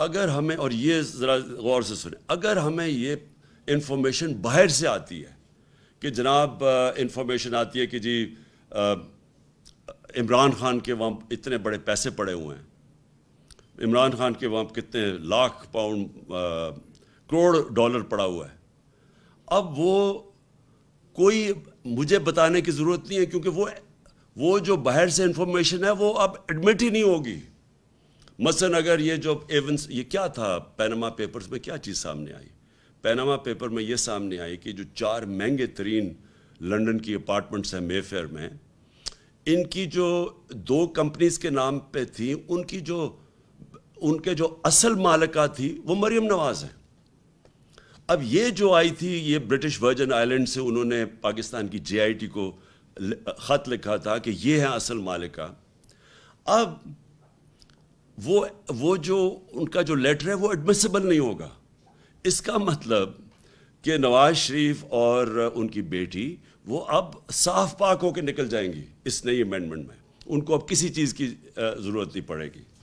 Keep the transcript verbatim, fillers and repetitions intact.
अगर हमें, और ये ज़रा गौर से सुने, अगर हमें ये इंफॉर्मेशन बाहर से आती है कि जनाब इंफॉर्मेशन आती है कि जी इमरान खान के वहाँ इतने बड़े पैसे पड़े हुए हैं, इमरान खान के वहाँ कितने लाख पाउंड करोड़ डॉलर पड़ा हुआ है, अब वो कोई मुझे बताने की ज़रूरत नहीं है क्योंकि वो वो जो बाहर से इंफॉर्मेशन है वो अब एडमिट ही नहीं होगी। मसलन अगर ये जो एवंस, ये क्या था पनामा पेपर्स में, क्या चीज़ सामने आई पनामा पेपर में? ये सामने आई कि जो चार महंगे तरीन लंदन की अपार्टमेंट्स हैं मेफेयर में, इनकी जो दो कंपनीज़ के नाम पे थी, उनकी जो उनके जो असल मालिका थी वो मरियम नवाज़ है। अब ये जो आई थी, ये ब्रिटिश वर्जन आइलैंड से उन्होंने पाकिस्तान की जे आई टी को ख़त लिखा था कि ये है असल मालिका। अब वो वो जो उनका जो लेटर है वो एडमिसिबल नहीं होगा। इसका मतलब कि नवाज शरीफ और उनकी बेटी वो अब साफ पाक होकर निकल जाएंगी इस नई अमेंडमेंट में, उनको अब किसी चीज़ की ज़रूरत नहीं पड़ेगी।